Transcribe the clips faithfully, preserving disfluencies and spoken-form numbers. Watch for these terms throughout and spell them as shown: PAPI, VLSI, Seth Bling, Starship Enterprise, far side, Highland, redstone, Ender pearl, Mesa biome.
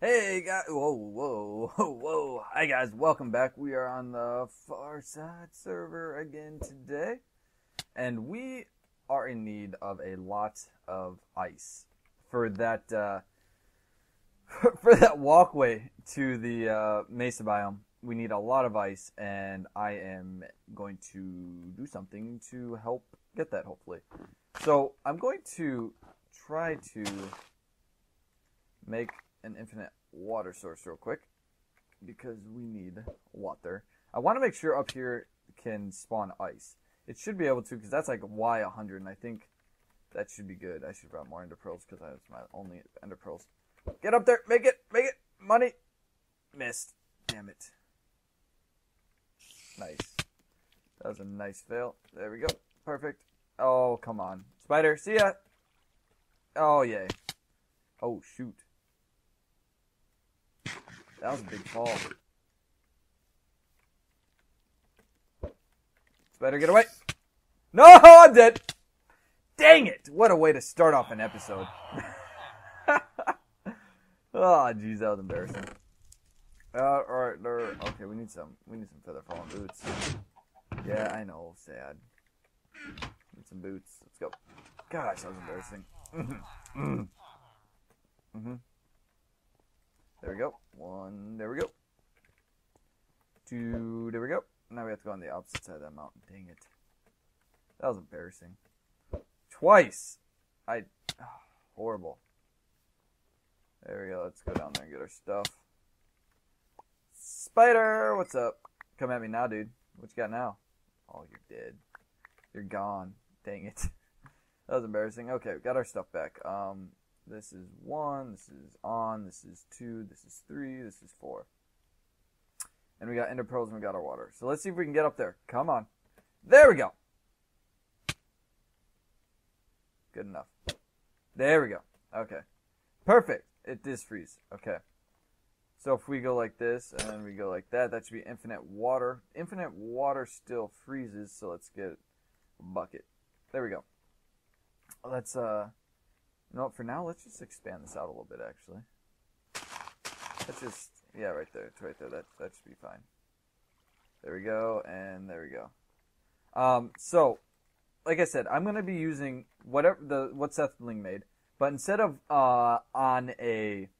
Hey guys, whoa, whoa, whoa, whoa, hi guys, welcome back. We are on the far side server again today, and we are in need of a lot of ice for that, uh, for that walkway to the uh, Mesa biome. We need a lot of ice, and I am going to do something to help get that, hopefully. So I'm going to try to make an infinite water source real quick because we need water. I want to make sure up here can spawn ice. It should be able to, because that's like Y one hundred, and I think that should be good. I should grab more ender pearls because that's my only ender pearls. Get up there, make it, make it, money. Missed, damn it. Nice, that was a nice fail. There we go, perfect. Oh, come on, spider, see ya. Oh, yay. Oh, shoot. That was a big fall. Better get away. No, I'm dead. Dang it. What a way to start off an episode. Oh, geez, that was embarrassing. Uh, all right, all right. Okay, we need some. We need some feather falling boots. Yeah, I know. Sad. Need some boots. Let's go. Gosh, that was embarrassing. Mm-hmm. Mm-hmm. Mm-hmm. There we go. One, there we go. Two, there we go. Now we have to go on the opposite side of that mountain. Dang it. That was embarrassing. Twice! I... Oh, horrible. There we go. Let's go down there and get our stuff. Spider! What's up? Come at me now, dude. What you got now? Oh, you're dead. You're gone. Dang it. That was embarrassing. Okay, we got our stuff back. Um... This is one, this is on, this is two, this is three, this is four. And we got ender pearls and we got our water. So let's see if we can get up there. Come on. There we go. Good enough. There we go. Okay. Perfect. It does freeze. Okay. So if we go like this and then we go like that, that should be infinite water. Infinite water still freezes, so let's get a bucket. There we go. Let's, uh... No, for now, let's just expand this out a little bit, actually. Let's just, yeah, right there, it's right there, that, that should be fine. There we go, and there we go. Um, so, like I said, I'm going to be using whatever the what Seth Bling made, but instead of uh, on a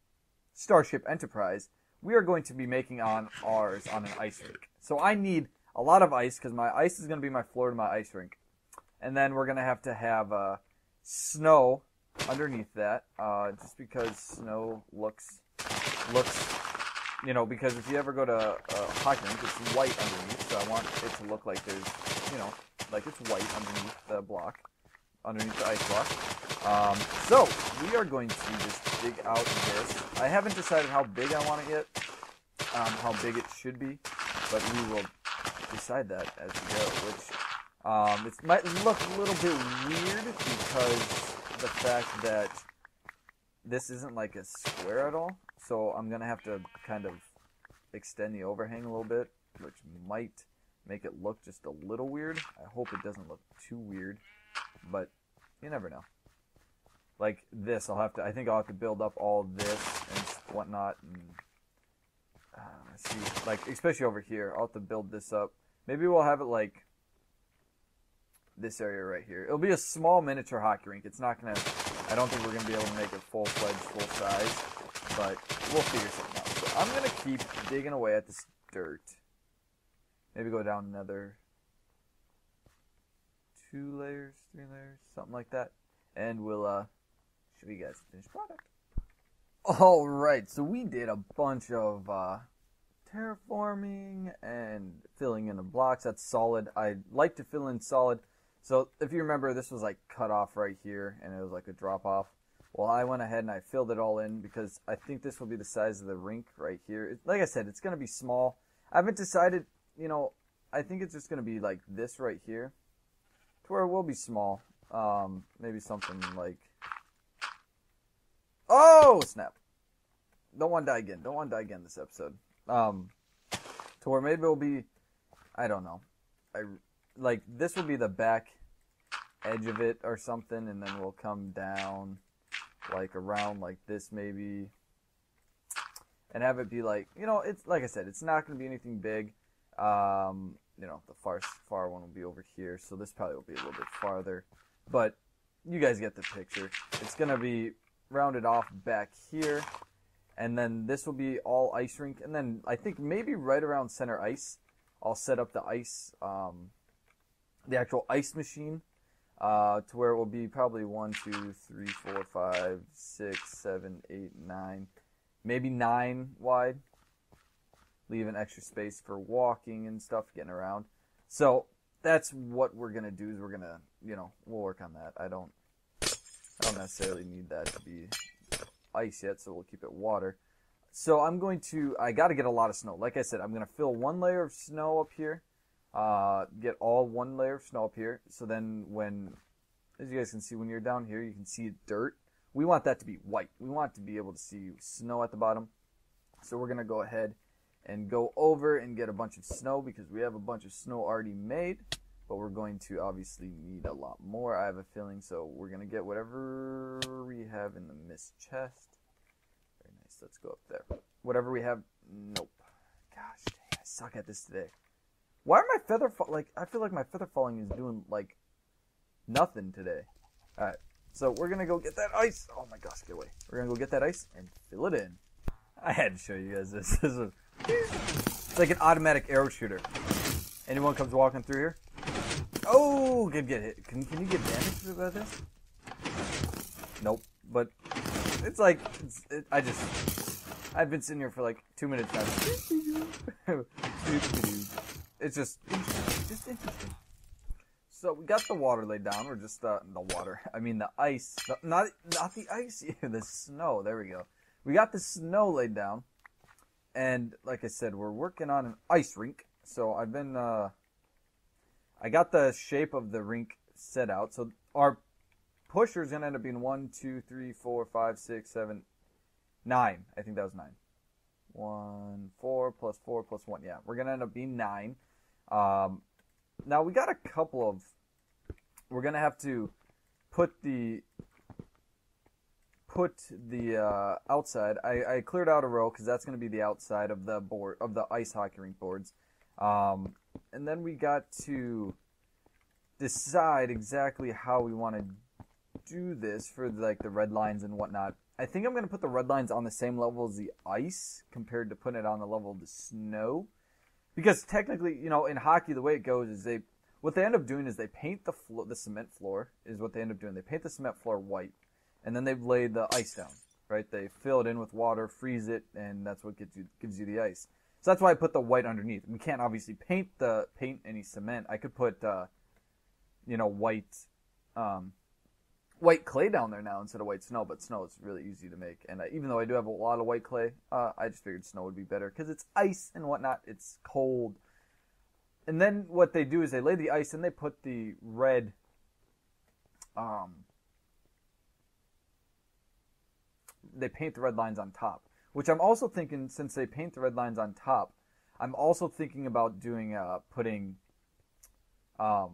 Starship Enterprise, we are going to be making on ours on an ice rink. So I need a lot of ice, because my ice is going to be my floor to my ice rink. And then we're going to have to have uh, snow underneath that, uh, just because snow looks, looks, you know, because if you ever go to uh, Highland, it's white underneath, so I want it to look like there's, you know, like it's white underneath the block, underneath the ice block. Um, so, we are going to just dig out this. I haven't decided how big I want it yet, um, how big it should be, but we will decide that as we go, which, um, it might look a little bit weird because the fact that this isn't like a square at all, so I'm gonna have to kind of extend the overhang a little bit, which might make it look just a little weird. I hope it doesn't look too weird, but you never know. Like this, I'll have to, I think I'll have to build up all this and whatnot, and uh, see, like especially over here, I'll have to build this up. Maybe we'll have it like this area right here. It'll be a small miniature hockey rink. It's not gonna, I don't think we're gonna be able to make it full-fledged, full-size, but we'll figure something out. So I'm gonna keep digging away at this dirt. Maybe go down another two layers, three layers, something like that. And we'll, uh, show you guys the finished product. Alright, so we did a bunch of, uh, terraforming and filling in the blocks. That's solid. I like to fill in solid. So if you remember, this was like cut off right here, and it was like a drop off. Well, I went ahead and I filled it all in because I think this will be the size of the rink right here. It, like I said, it's going to be small. I haven't decided, you know, I think it's just going to be like this right here to where it will be small. Um, maybe something like... Oh, snap. Don't want to die again. Don't want to die again this episode. Um, to where maybe it'll be... I don't know. I... Like, this will be the back edge of it or something, and then we'll come down, like, around like this maybe. and have it be like, you know, it's like I said, it's not going to be anything big. Um, you know, the far far one will be over here, so this probably will be a little bit farther. But you guys get the picture. It's going to be rounded off back here, and then this will be all ice rink. And then I think maybe right around center ice, I'll set up the ice, um, the actual ice machine, uh, to where it will be probably one, two, three, four, five, six, seven, eight, nine, maybe nine wide. Leave an extra space for walking and stuff, getting around. So that's what we're gonna do. Is we're gonna, you know, we'll work on that. I don't, I don't necessarily need that to be ice yet, so we'll keep it water. So I'm going to, I got to get a lot of snow. Like I said, I'm going to fill one layer of snow up here. Uh, get all one layer of snow up here. So then when, as you guys can see, when you're down here, you can see dirt. We want that to be white. We want to be able to see snow at the bottom. So we're going to go ahead and go over and get a bunch of snow, because we have a bunch of snow already made. But we're going to obviously need a lot more, I have a feeling. So we're going to get whatever we have in the mist chest. Let's go up there. Whatever we have. Nope. Gosh, dang, I suck at this today. Why are my feather fall, like, I feel like my feather falling is doing like nothing today. All right, so we're gonna go get that ice. Oh my gosh, get away. We're gonna go get that ice and fill it in. I had to show you guys this. This was, it's like an automatic arrow shooter. Anyone comes walking through here? Oh, good get hit. Can can you get damaged about this? Nope. But it's like, it's, it, I just, I've been sitting here for like two minutes now. It's just, just interesting. So we got the water laid down, or just the, the water, I mean the ice, the, not, not the ice, the snow, there we go. We got the snow laid down, and like I said, we're working on an ice rink. So I've been, uh, I got the shape of the rink set out, so our pusher is going to end up being one, two, three, four, five, six, seven, nine. I think that was nine. One, four, plus four, plus one. Yeah, we're going to end up being nine. Um, now, we got a couple of... We're going to have to put the... Put the uh, outside. I, I cleared out a row because that's going to be the outside of the board, of the ice hockey rink boards. Um, and then we got to decide exactly how we want to do this for like the red lines and whatnot. I think I'm going to put the red lines on the same level as the ice compared to putting it on the level of the snow, because technically, you know, in hockey, the way it goes is they, what they end up doing is they paint the floor, the cement floor is what they end up doing. They paint the cement floor white, and then they lay the ice down, right? They fill it in with water, freeze it, and that's what gives you, gives you the ice. So that's why I put the white underneath. We can't obviously paint the, paint any cement. I could put, uh, you know, white, um, white clay down there now instead of white snow, but snow is really easy to make. And uh, even though I do have a lot of white clay, uh, I just figured snow would be better because it's ice and whatnot. It's cold. And then what they do is they lay the ice and they put the red, um, they paint the red lines on top, which I'm also thinking, since they paint the red lines on top, I'm also thinking about doing, uh, putting, um,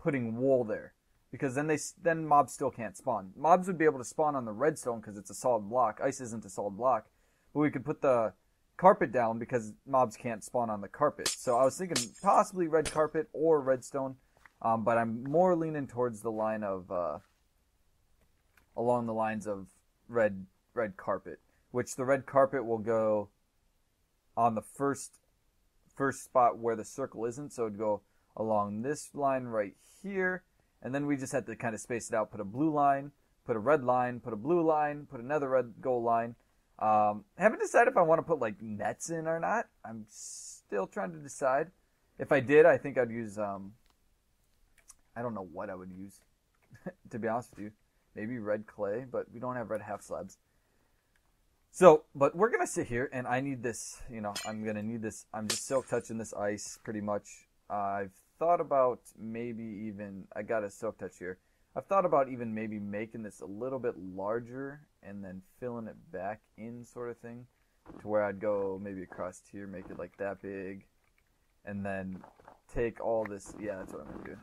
putting wool there. Because then they then mobs still can't spawn. Mobs would be able to spawn on the redstone because it's a solid block. Ice isn't a solid block. But we could put the carpet down because mobs can't spawn on the carpet. So I was thinking possibly red carpet or redstone. Um, but I'm more leaning towards the line of... Uh, along the lines of red, red carpet. Which the red carpet will go on the first, first spot where the circle isn't. So it would go along this line right here. And then we just had to kind of space it out, put a blue line, put a red line, put a blue line, put another red goal line. Um, haven't decided if I want to put like nets in or not. I'm still trying to decide. If I did, I think I'd use, um, I don't know what I would use, to be honest with you. Maybe red clay, but we don't have red half slabs. So, but we're going to sit here, and I need this, you know, I'm going to need this. I'm just still touching this ice pretty much. Uh, I've thought about maybe even, I got a silk touch here. I've thought about even maybe making this a little bit larger and then filling it back in, sort of thing, to where I'd go maybe across here, make it like that big, and then take all this, yeah, that's what I'm going to do.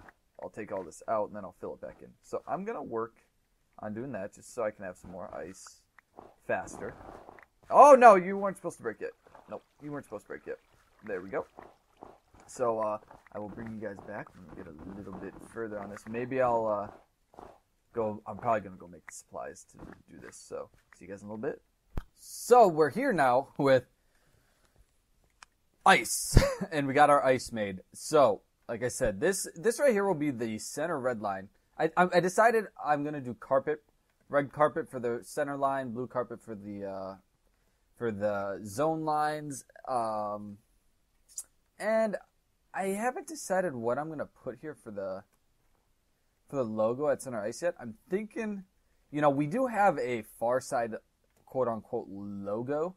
I'll take all this out and then I'll fill it back in. So I'm going to work on doing that just so I can have some more ice faster. Oh, no, you weren't supposed to break it. Nope, you weren't supposed to break it. There we go. So, uh, I will bring you guys back and get a little bit further on this. Maybe I'll, uh, go, I'm probably gonna go make supplies to do this, so, see you guys in a little bit. So, we're here now with ice, and we got our ice made. So, like I said, this, this right here will be the center red line. I, I, I decided I'm gonna do carpet, red carpet for the center line, blue carpet for the, uh, for the zone lines, um, and I haven't decided what I'm gonna put here for the for the logo at Center Ice yet. I'm thinking, you know, we do have a Far Side quote unquote logo,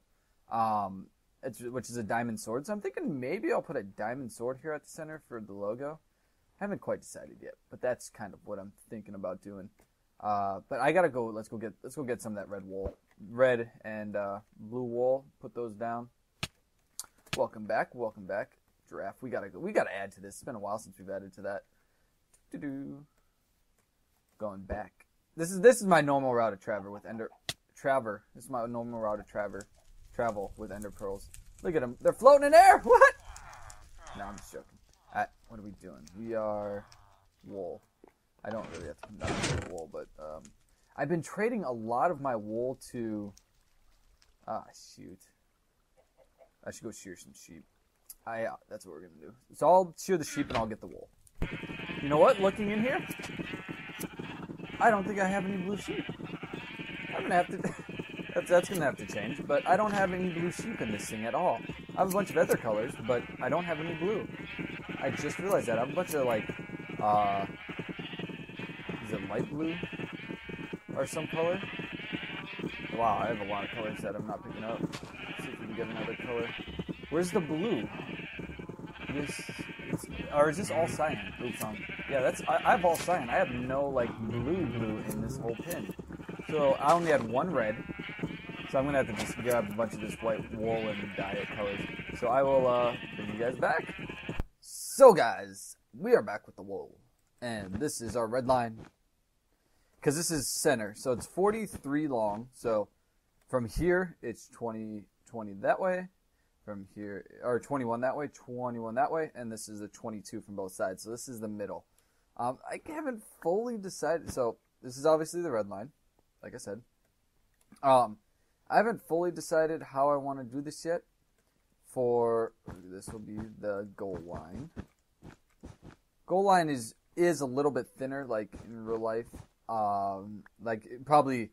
um, it's, which is a diamond sword. So I'm thinking maybe I'll put a diamond sword here at the center for the logo. I haven't quite decided yet, but that's kind of what I'm thinking about doing. Uh, but I gotta go. Let's go get let's go get some of that red wool, red and uh, blue wool. Put those down. Welcome back. Welcome back. Giraffe, we gotta go. We gotta add to this. It's been a while since we've added to that. Doo doo. Going back. This is this is my normal route of travel with Ender Traver. This is my normal route of traver travel with Ender Pearls. Look at them. They're floating in air. What? No, I'm just joking. I, what are we doing? We are wool. I don't really have to come down to wool, but um, I've been trading a lot of my wool to. Ah, shoot. I should go shear some sheep. I, uh, that's what we're going to do. So I'll shear the sheep and I'll get the wool. You know what? Looking in here, I don't think I have any blue sheep. I'm going to have to... that's that's going to have to change, but I don't have any blue sheep in this thing at all. I have a bunch of other colors, but I don't have any blue. I just realized that. I have a bunch of, like, uh... is it light blue? Or some color? Wow, I have a lot of colors that I'm not picking up. Let's see if we can get another color. Where's the blue? This, it's, or is this all cyan? Oops, um, yeah, that's, I, I have all cyan. I have no, like, blue blue in this whole pin. So I only had one red. So I'm going to have to just grab a bunch of this white wool and dye it colors. So I will uh, bring you guys back. So, guys, we are back with the wool. And this is our red line. Because this is center. So it's forty-three long. So from here, it's twenty, twenty that way. From here, or twenty-one that way, twenty-one that way, and this is a twenty-two from both sides. So this is the middle. Um, I haven't fully decided. So this is obviously the red line, like I said. Um, I haven't fully decided how I want to do this yet. For this will be the goal line. Goal line is is a little bit thinner, like in real life. Um, like it probably.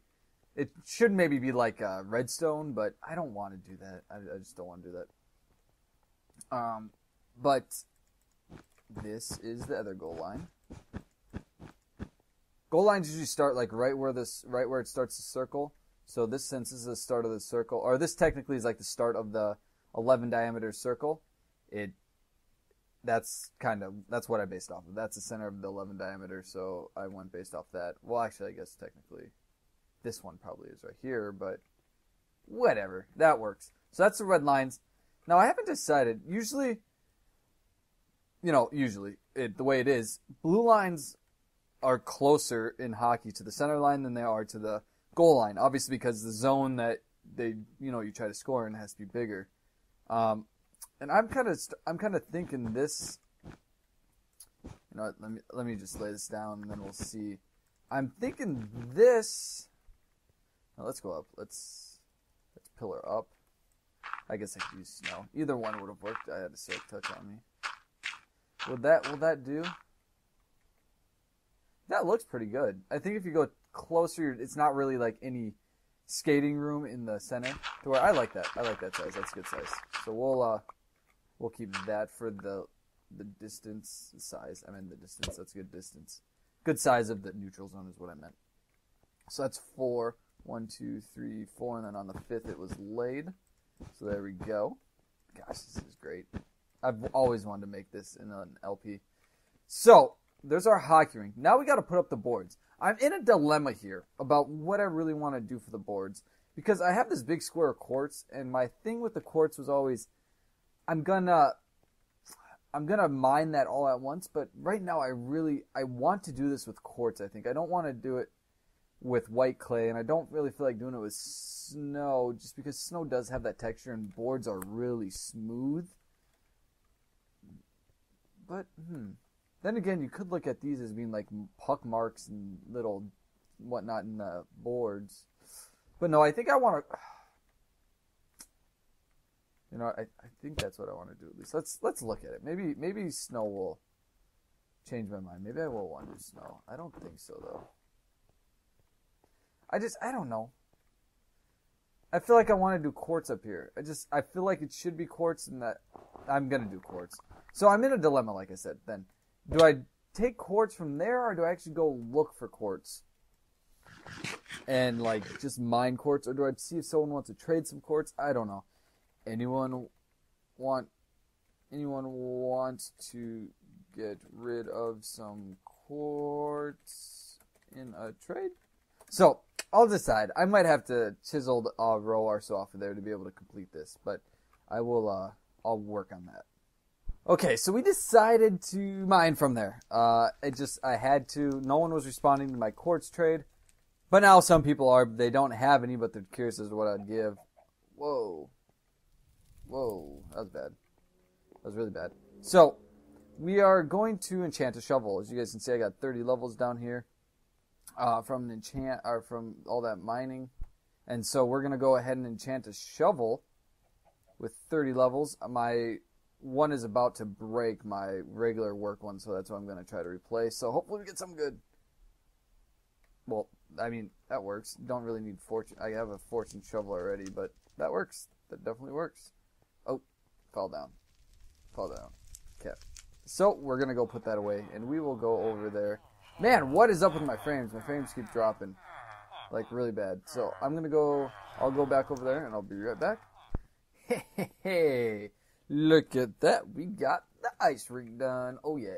It should maybe be like uh, redstone, but I don't want to do that. I, I just don't want to do that. Um, but this is the other goal line. Goal lines usually start like right where this, right where it starts the circle. So this, since this is the start of the circle, or this technically is like the start of the eleven diameter circle. It, that's kind of that's what I based off of. That's the center of the eleven diameter, so I went based off that. Well, actually, I guess technically. This one probably is right here, but whatever. That works. So that's the red lines. Now, I haven't decided. Usually, you know, usually, it, the way it is, blue lines are closer in hockey to the center line than they are to the goal line. Obviously, because the zone that they, you know, you try to score in has to be bigger. Um, and I'm kind of, I'm kind of thinking this. You know, let me let me just lay this down, and then we'll see. I'm thinking this. Now let's go up. Let's let's pillar up. I guess I could use snow. Either one would have worked. I had a silk touch on me. Would that will that do? That looks pretty good. I think if you go closer, it's not really like any skating room in the center. To where I like that. I like that size. That's a good size. So we'll uh we'll keep that for the the distance size. I mean the distance. That's a good distance. Good size of the neutral zone is what I meant. So that's four. One, two, three, four, and then on the fifth it was laid. So there we go. Gosh, this is great. I've always wanted to make this in an L P. So, there's our hockey rink. Now we got to put up the boards. I'm in a dilemma here about what I really want to do for the boards. Because I have this big square of quartz, and my thing with the quartz was always, I'm gonna, I'm gonna mine that all at once, but right now I really, I want to do this with quartz, I think. I don't want to do it with white clay, and I don't really feel like doing it with snow, just because snow does have that texture and boards are really smooth. But, hmm. Then again, you could look at these as being like puck marks and little whatnot in the boards. But no, I think I want to... You know, I, I think that's what I want to do at least. Let's let's look at it. Maybe maybe snow will change my mind. Maybe I will want to do snow. I don't think so, though. I just, I don't know. I feel like I want to do quartz up here. I just, I feel like it should be quartz, and that I'm going to do quartz. So I'm in a dilemma, like I said, then. Do I take quartz from there, or do I actually go look for quartz? And, like, just mine quartz? Or do I see if someone wants to trade some quartz? I don't know. Anyone want... Anyone wants to get rid of some quartz in a trade? So, I'll decide. I might have to chisel a row or so off of there to be able to complete this. But I will, uh, I'll work on that. Okay, so we decided to mine from there. Uh, it just, I had to. No one was responding to my quartz trade. But now some people are. They don't have any, but they're curious as to what I'd give. Whoa. Whoa. That was bad. That was really bad. So, we are going to enchant a shovel. As you guys can see, I got thirty levels down here uh, from, enchant, or from all that mining. And so we're going to go ahead and enchant a shovel with thirty levels. My... One is about to break my regular work one, so that's what I'm going to try to replace. So hopefully we get something good. Well, I mean, that works. Don't really need fortune. I have a fortune shovel already, but that works. That definitely works. Oh, fell down. Fell down. Okay. So we're going to go put that away, and we will go over there. Man, what is up with my frames? My frames keep dropping, like, really bad. So I'm going to go, I'll go back over there, and I'll be right back. Hey, hey, hey. Look at that. We got the ice rink done. Oh, yeah.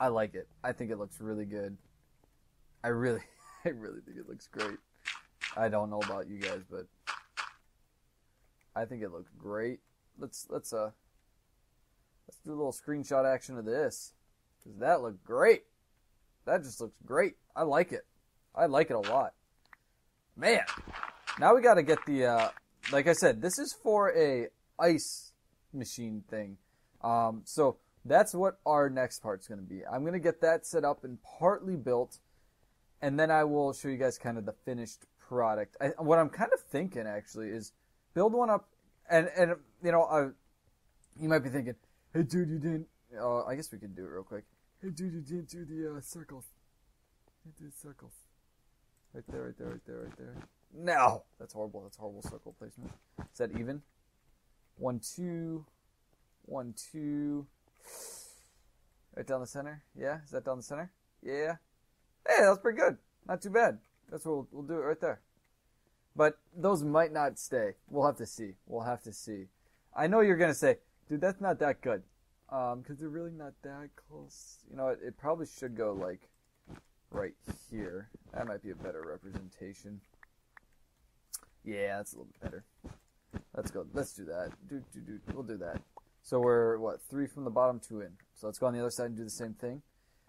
I like it. I think it looks really good. I really, I really think it looks great. I don't know about you guys, but I think it looks great. Let's, let's, uh, let's do a little screenshot action of this. Because that looked great. That just looks great. I like it. I like it a lot. Man. Now we got to get the, uh, like I said, this is for a ice machine thing. Um, so that's what our next part's going to be. I'm going to get that set up and partly built, and then I will show you guys kind of the finished product. I, what I'm kind of thinking actually is build one up, and, and you know, I, you might be thinking, hey dude, you didn't, uh, I guess we can do it real quick. Hey dude, you didn't do the uh, circles. You did circles. Right there, right there, right there, right there. No! That's horrible. That's horrible circle placement. Is that even? One, two, one, two, right down the center. Yeah, is that down the center? Yeah. Hey, that's pretty good. Not too bad. That's what we'll, we'll do it right there. But those might not stay. We'll have to see. We'll have to see. I know you're going to say, dude, that's not that good. Um, because they're really not that close. You know, it, it probably should go like right here. That might be a better representation. Yeah, that's a little bit better. Let's go. Let's do that. Do, do, do. We'll do that. So we're, what, three from the bottom, two in. So let's go on the other side and do the same thing.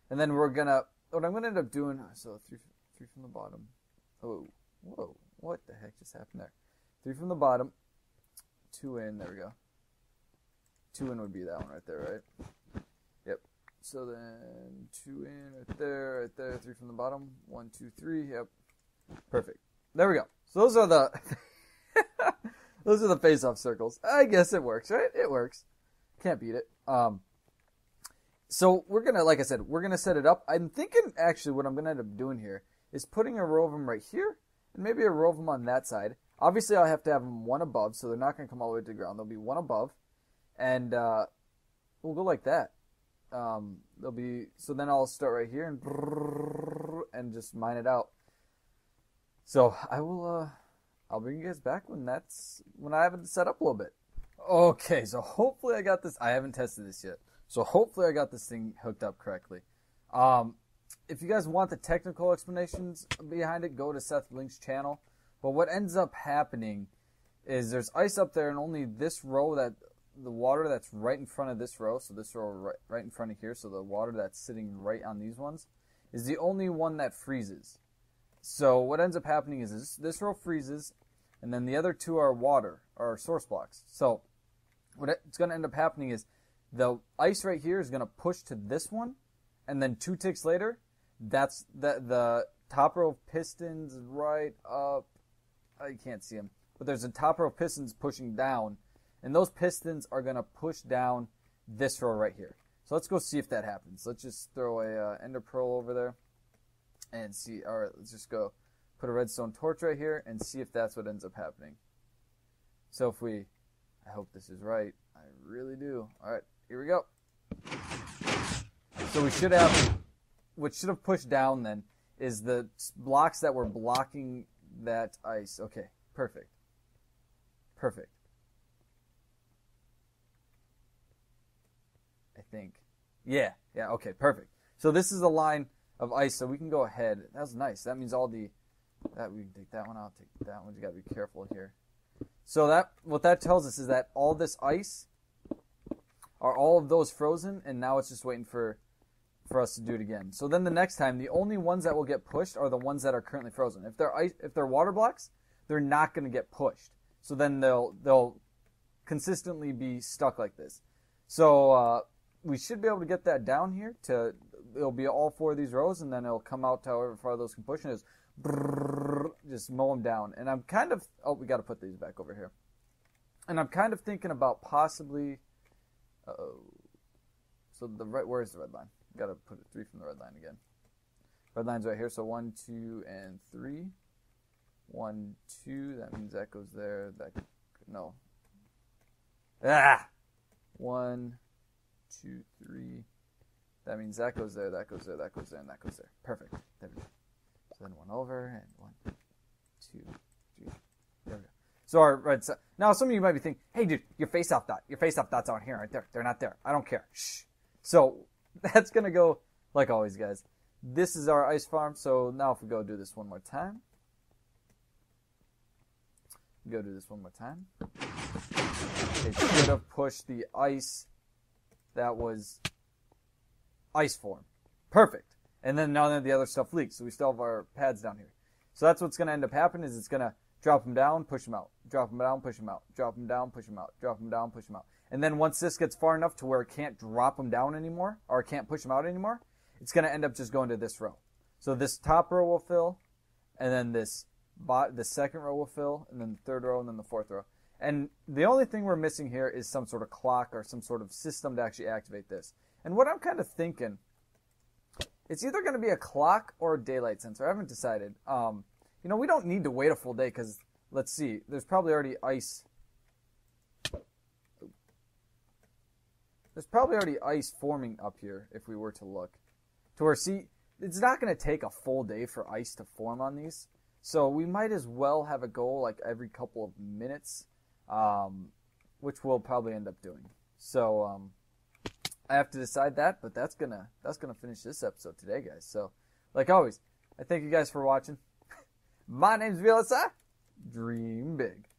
And then we're going to, what I'm going to end up doing, so three, three from the bottom. Oh, whoa. What the heck just happened there? Three from the bottom, two in. There we go. Two in would be that one right there, right? Yep. So then two in right there, right there. Three from the bottom. One, two, three. Yep. Perfect. There we go. So those are the... Those are the face-off circles. I guess it works, right? It works. Can't beat it. Um, so we're going to, like I said, we're going to set it up. I'm thinking, actually, what I'm going to end up doing here is putting a row of them right here and maybe a row of them on that side. Obviously, I'll have to have them one above, so they're not going to come all the way to the ground. They'll be one above, and uh, we'll go like that. Um, they'll be so then I'll start right here and, and just mine it out. So I will... Uh, I'll bring you guys back when that's when I have it set up a little bit. Okay, so hopefully I got this. I haven't tested this yet, so hopefully I got this thing hooked up correctly. Um, if you guys want the technical explanations behind it, go to Seth Bling's channel. But what ends up happening is there's ice up there, and only this row that the water that's right in front of this row, so this row right, right in front of here, so the water that's sitting right on these ones, is the only one that freezes. So what ends up happening is this, this row freezes, and then the other two are water, or source blocks. So what's going to end up happening is the ice right here is going to push to this one, and then two ticks later, that's the, the top row of pistons right up. I can't see them, but there's a top row of pistons pushing down, and those pistons are going to push down this row right here. So let's go see if that happens. Let's just throw a uh, ender pearl over there and see. All right, let's just go put a redstone torch right here and see if that's what ends up happening. So if we, I hope this is right. I really do. All right, here we go. So we should have, what should have pushed down then is the blocks that were blocking that ice. Okay, perfect. Perfect. Think. Yeah, yeah, okay, perfect. So this is the line of ice, so we can go ahead. That was nice. That means all the, that we can take that one out, take that one. You gotta be careful here. So that, what that tells us is that all this ice, are all of those frozen, and now it's just waiting for, for us to do it again. So then the next time, the only ones that will get pushed are the ones that are currently frozen. If they're ice, if they're water blocks, they're not gonna get pushed. So then they'll, they'll consistently be stuck like this. So, uh, we should be able to get that down here to, it'll be all four of these rows, and then it'll come out to however far those can push, and it's just mow them down. And I'm kind of, oh, we got to put these back over here. And I'm kind of thinking about possibly, uh-oh. So the right, where's the red line? Got to put it three from the red line again. Red line's right here, so one, two, and three. One, two, that means that goes there, that, no. Ah! One, two, three. That means that goes there, that goes there, that goes there, and that goes there. Perfect. There we go. So then one over, and one, two, three. There we go. So our red side. Now, some of you might be thinking, hey, dude, your face-off dot. Your face-off dot's out here, right there. They're not there. I don't care. Shh. So that's going to go, like always, guys. This is our ice farm. So now if we go do this one more time. Go do this one more time. It should have pushed the ice... That was ice form. Perfect. And then now the other stuff leaks. So we still have our pads down here. So that's what's going to end up happening is it's going to drop them down, push them out. Drop them down, push them out. Drop them down, push them out. Drop them down, push them out. And then once this gets far enough to where it can't drop them down anymore or it can't push them out anymore, it's going to end up just going to this row. So this top row will fill, and then this bot, the second row will fill, and then the third row, and then the fourth row. And the only thing we're missing here is some sort of clock or some sort of system to actually activate this. And what I'm kind of thinking, it's either going to be a clock or a daylight sensor. I haven't decided. Um, you know, we don't need to wait a full day because, let's see, there's probably already ice. There's probably already ice forming up here if we were to look. To where, see, it's not going to take a full day for ice to form on these. So we might as well have a goal like every couple of minutes. Um, which we'll probably end up doing. So, um, I have to decide that, but that's gonna, that's gonna finish this episode today, guys. So, like always, I thank you guys for watching. My name's V L S I. Dream big.